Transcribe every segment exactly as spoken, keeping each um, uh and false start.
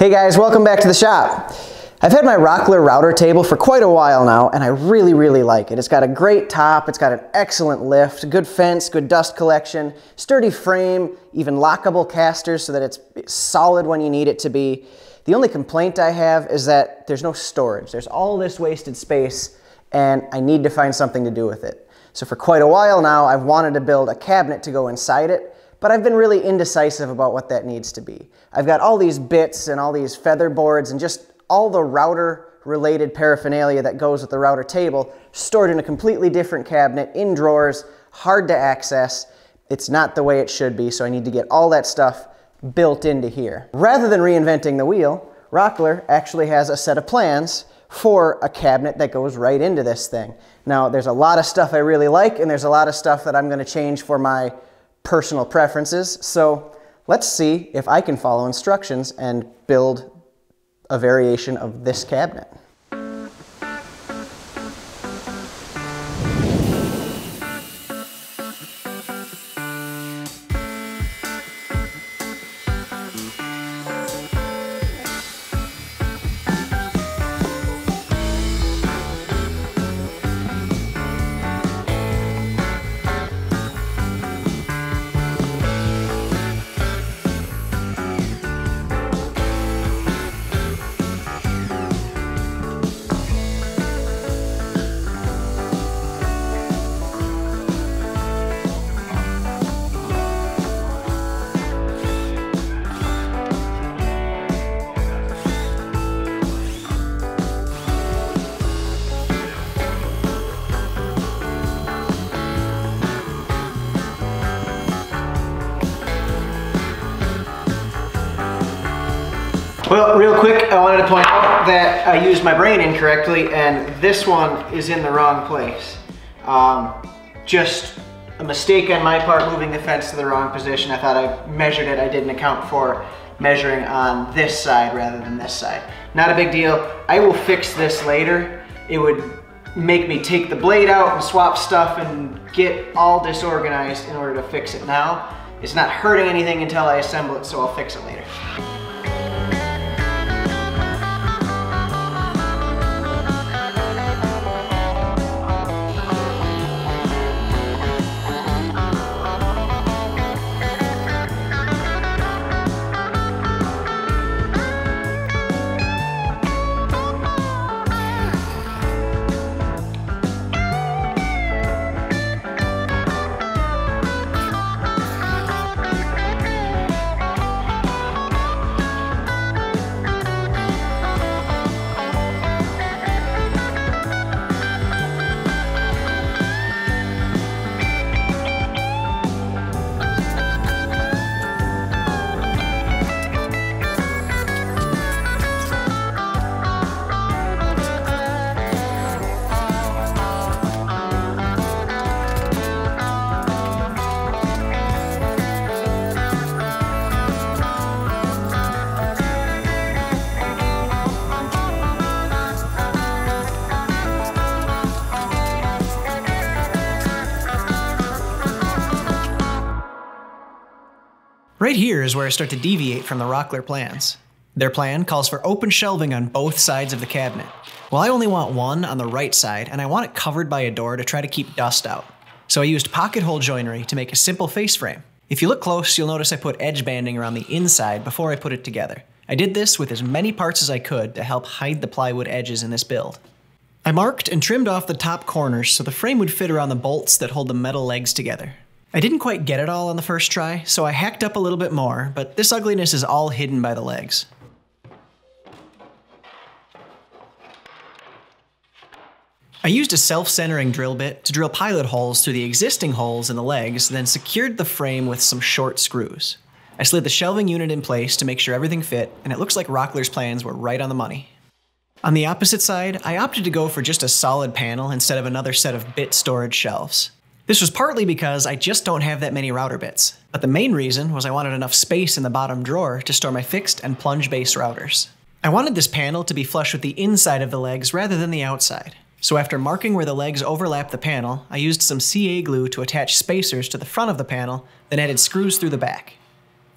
Hey guys, welcome back to the shop. I've had my Rockler router table for quite a while now, and I really, really like it. It's got a great top, it's got an excellent lift, good fence, good dust collection, sturdy frame, even lockable casters so that it's solid when you need it to be. The only complaint I have is that there's no storage. There's all this wasted space, and I need to find something to do with it. So for quite a while now, I've wanted to build a cabinet to go inside it, but I've been really indecisive about what that needs to be. I've got all these bits and all these feather boards and just all the router related paraphernalia that goes with the router table stored in a completely different cabinet in drawers, hard to access. It's not the way it should be, so I need to get all that stuff built into here. Rather than reinventing the wheel, Rockler actually has a set of plans for a cabinet that goes right into this thing. Now, there's a lot of stuff I really like, and there's a lot of stuff that I'm gonna change for my personal preferences, so let's see if I can follow instructions and build a variation of this cabinet. Well, real quick, I wanted to point out that I used my brain incorrectly, and this one is in the wrong place. Um, just a mistake on my part, moving the fence to the wrong position. I thought I measured it. I didn't account for measuring on this side rather than this side. Not a big deal. I will fix this later. It would make me take the blade out and swap stuff and get all disorganized in order to fix it now. It's not hurting anything until I assemble it, so I'll fix it later. Right here is where I start to deviate from the Rockler plans. Their plan calls for open shelving on both sides of the cabinet. Well, I only want one on the right side, and I want it covered by a door to try to keep dust out. So I used pocket hole joinery to make a simple face frame. If you look close, you'll notice I put edge banding around the inside before I put it together. I did this with as many parts as I could to help hide the plywood edges in this build. I marked and trimmed off the top corners so the frame would fit around the bolts that hold the metal legs together. I didn't quite get it all on the first try, so I hacked up a little bit more, but this ugliness is all hidden by the legs. I used a self-centering drill bit to drill pilot holes through the existing holes in the legs, then secured the frame with some short screws. I slid the shelving unit in place to make sure everything fit, and it looks like Rockler's plans were right on the money. On the opposite side, I opted to go for just a solid panel instead of another set of bit storage shelves. This was partly because I just don't have that many router bits, but the main reason was I wanted enough space in the bottom drawer to store my fixed and plunge base routers. I wanted this panel to be flush with the inside of the legs rather than the outside. So after marking where the legs overlap the panel, I used some C A glue to attach spacers to the front of the panel, then added screws through the back.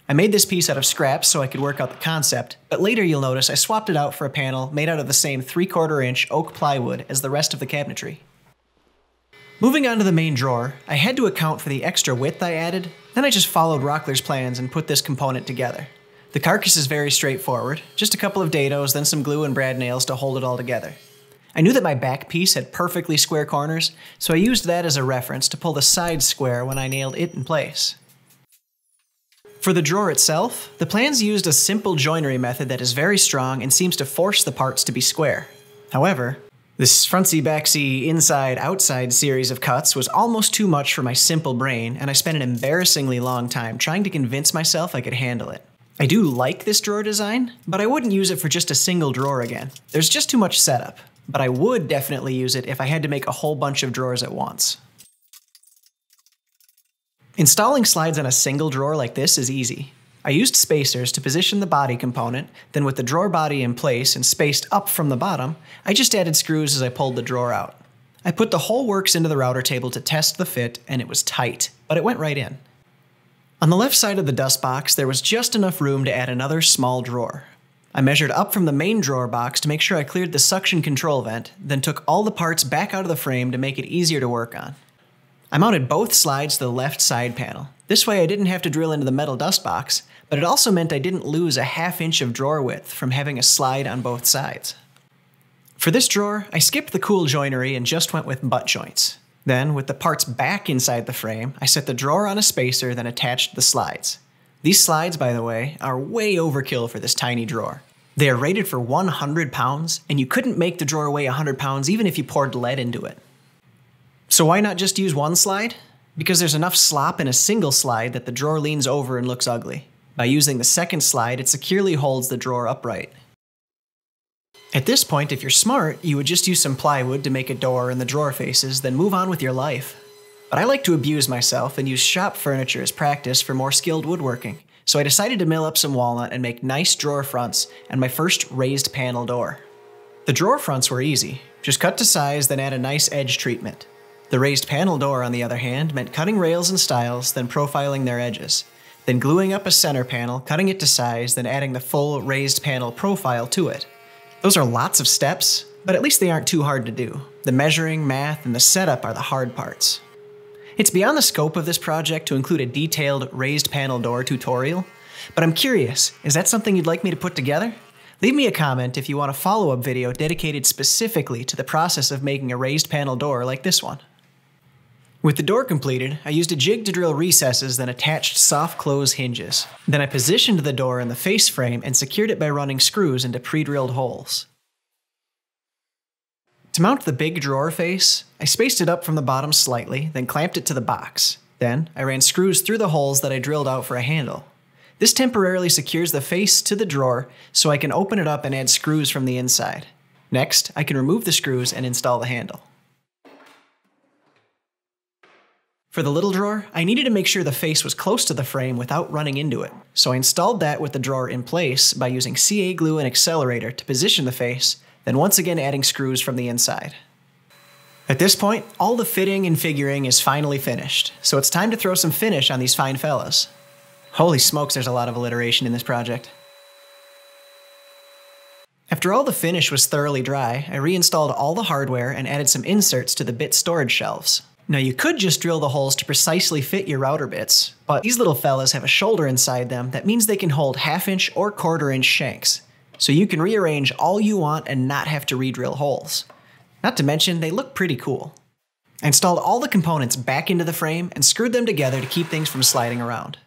I I made this piece out of scraps so I could work out the concept, but later you'll notice I swapped it out for a panel made out of the same three quarter inch oak plywood as the rest of the cabinetry. Moving on to the main drawer, I had to account for the extra width I added, then I just followed Rockler's plans and put this component together. The carcass is very straightforward, just a couple of dados, then some glue and brad nails to hold it all together. I knew that my back piece had perfectly square corners, so I used that as a reference to pull the side square when I nailed it in place. For the drawer itself, the plans used a simple joinery method that is very strong and seems to force the parts to be square. However, this frontsy, backsy, inside, outside series of cuts was almost too much for my simple brain, and I spent an embarrassingly long time trying to convince myself I could handle it. I do like this drawer design, but I wouldn't use it for just a single drawer again. There's just too much setup, but I would definitely use it if I had to make a whole bunch of drawers at once. Installing slides on a single drawer like this is easy. I used spacers to position the body component, then with the drawer body in place and spaced up from the bottom, I just added screws as I pulled the drawer out. I put the whole works into the router table to test the fit, and it was tight, but it went right in. On the left side of the dust box, there was just enough room to add another small drawer. I measured up from the main drawer box to make sure I cleared the suction control vent, then took all the parts back out of the frame to make it easier to work on. I mounted both slides to the left side panel. This way I didn't have to drill into the metal dust box, but it also meant I didn't lose a half inch of drawer width from having a slide on both sides. For this drawer, I skipped the cool joinery and just went with butt joints. Then, with the parts back inside the frame, I set the drawer on a spacer, then attached the slides. These slides, by the way, are way overkill for this tiny drawer. They are rated for one hundred pounds, and you couldn't make the drawer weigh one hundred pounds even if you poured lead into it. So why not just use one slide? Because there's enough slop in a single slide that the drawer leans over and looks ugly. By using the second slide, it securely holds the drawer upright. At this point, if you're smart, you would just use some plywood to make a door and the drawer faces, then move on with your life. But I like to abuse myself and use shop furniture as practice for more skilled woodworking, so I decided to mill up some walnut and make nice drawer fronts and my first raised panel door. The drawer fronts were easy. Just cut to size, then add a nice edge treatment. The raised panel door, on the other hand, meant cutting rails and stiles, then profiling their edges, then gluing up a center panel, cutting it to size, then adding the full raised panel profile to it. Those are lots of steps, but at least they aren't too hard to do. The measuring, math, and the setup are the hard parts. It's beyond the scope of this project to include a detailed raised panel door tutorial, but I'm curious, is that something you'd like me to put together? Leave me a comment if you want a follow-up video dedicated specifically to the process of making a raised panel door like this one. With the door completed, I used a jig to drill recesses, then attached soft close hinges. Then I positioned the door in the face frame and secured it by running screws into pre-drilled holes. To mount the big drawer face, I spaced it up from the bottom slightly, then clamped it to the box. Then I ran screws through the holes that I drilled out for a handle. This temporarily secures the face to the drawer so I can open it up and add screws from the inside. Next, I can remove the screws and install the handle. For the little drawer, I needed to make sure the face was close to the frame without running into it, so I installed that with the drawer in place by using C A glue and accelerator to position the face, then once again adding screws from the inside. At this point, all the fitting and figuring is finally finished, so it's time to throw some finish on these fine fellas. Holy smokes, there's a lot of alliteration in this project. After all the finish was thoroughly dry, I reinstalled all the hardware and added some inserts to the bit storage shelves. Now you could just drill the holes to precisely fit your router bits, but these little fellas have a shoulder inside them that means they can hold half inch or quarter inch shanks. So you can rearrange all you want and not have to re-drill holes. Not to mention, they look pretty cool. I installed all the components back into the frame and screwed them together to keep things from sliding around.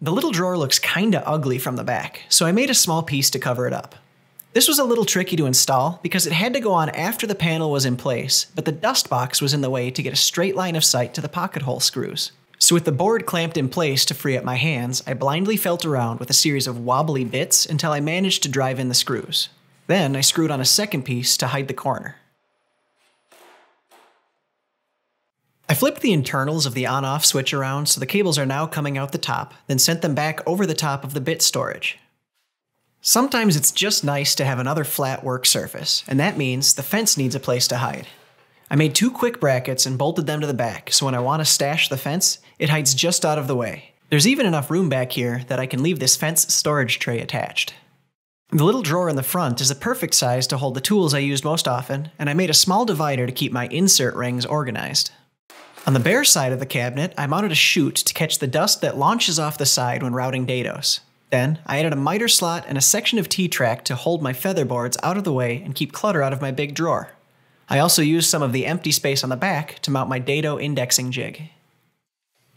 The little drawer looks kinda ugly from the back, so I made a small piece to cover it up. This was a little tricky to install because it had to go on after the panel was in place, but the dust box was in the way to get a straight line of sight to the pocket hole screws. So with the board clamped in place to free up my hands, I blindly felt around with a series of wobbly bits until I managed to drive in the screws. Then I screwed on a second piece to hide the corner. I flipped the internals of the on-off switch around so the cables are now coming out the top, then sent them back over the top of the bit storage. Sometimes it's just nice to have another flat work surface, and that means the fence needs a place to hide. I made two quick brackets and bolted them to the back, so when I want to stash the fence, it hides just out of the way. There's even enough room back here that I can leave this fence storage tray attached. The little drawer in the front is a perfect size to hold the tools I used most often, and I made a small divider to keep my insert rings organized. On the bare side of the cabinet, I mounted a chute to catch the dust that launches off the side when routing Dados. Then, I added a miter slot and a section of T-track to hold my feather boards out of the way and keep clutter out of my big drawer. I also used some of the empty space on the back to mount my dado indexing jig.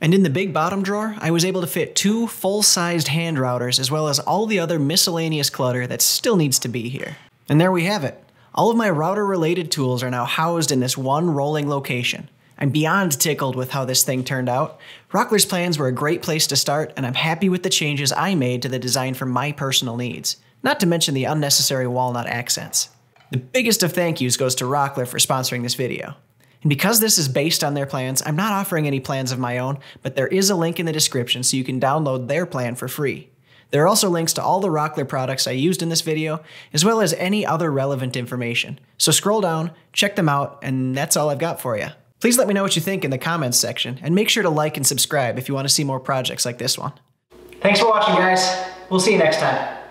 And in the big bottom drawer, I was able to fit two full-sized hand routers as well as all the other miscellaneous clutter that still needs to be here. And there we have it. All of my router-related tools are now housed in this one rolling location. I'm beyond tickled with how this thing turned out. Rockler's plans were a great place to start, and I'm happy with the changes I made to the design for my personal needs, not to mention the unnecessary walnut accents. The biggest of thank yous goes to Rockler for sponsoring this video. And because this is based on their plans, I'm not offering any plans of my own, but there is a link in the description so you can download their plan for free. There are also links to all the Rockler products I used in this video, as well as any other relevant information. So scroll down, check them out, and that's all I've got for you. Please let me know what you think in the comments section, and make sure to like and subscribe if you want to see more projects like this one. Thanks for watching, guys. We'll see you next time.